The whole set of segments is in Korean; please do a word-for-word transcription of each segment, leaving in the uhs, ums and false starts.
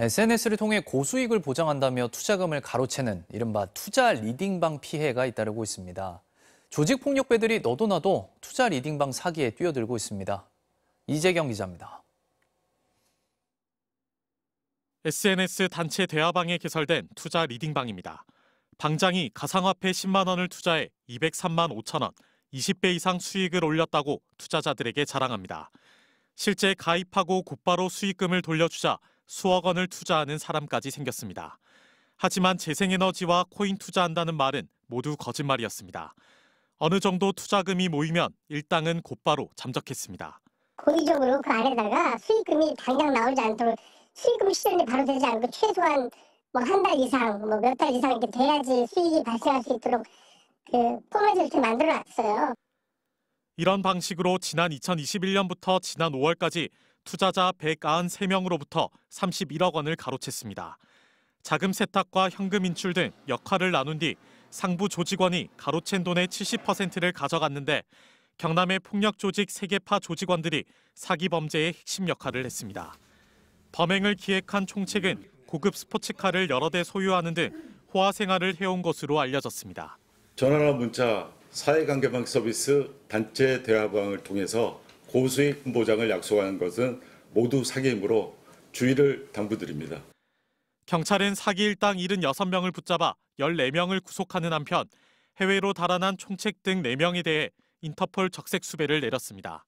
에스엔에스를 통해 고수익을 보장한다며 투자금을 가로채는 이른바 투자 리딩방 피해가 잇따르고 있습니다. 조직폭력배들이 너도 나도 투자 리딩방 사기에 뛰어들고 있습니다. 이재경 기자입니다. 에스엔에스 단체 대화방에 개설된 투자 리딩방입니다. 방장이 가상화폐 십만 원을 투자해 이백삼만 오천 원, 이십 배 이상 수익을 올렸다고 투자자들에게 자랑합니다. 실제 가입하고 곧바로 수익금을 돌려주자 수억 원을 투자하는 사람까지 생겼습니다. 하지만 재생에너지와 코인 투자한다는 말은 모두 거짓말이었습니다. 어느 정도 투자금이 모이면 일당은 곧바로 잠적했습니다. 고의적으로 그 안에다가 수익금이 당장 나오지 않도록 수익금 실현이 바로 되지 않고 최소한 뭐 한 달 이상, 뭐 몇 달 이상 이렇게 돼야지 수익이 발생할 수 있도록 그 포맷을 이렇게 만들어놨어요. 이런 방식으로 지난 이천이십일 년부터 지난 오월까지 투자자 백구십삼 명으로부터 삼십일억 원을 가로챘습니다. 자금 세탁과 현금 인출 등 역할을 나눈 뒤 상부 조직원이 가로챈 돈의 칠십 퍼센트를 가져갔는데 경남의 폭력 조직 세계파 조직원들이 사기 범죄의 핵심 역할을 했습니다. 범행을 기획한 총책은 고급 스포츠카를 여러 대 소유하는 등 호화 생활을 해온 것으로 알려졌습니다. 전화나 문자, 사회관계망 서비스, 단체 대화방을 통해서 고수익 보장을 약속하는 것은 모두 사기이므로 주의를 당부드립니다. 경찰은 사기 일당 칠십육 명을 붙잡아 십사 명을 구속하는 한편 해외로 달아난 총책 등 네 명에 대해 인터폴 적색 수배를 내렸습니다.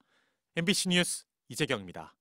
엠비씨 뉴스 이재경입니다.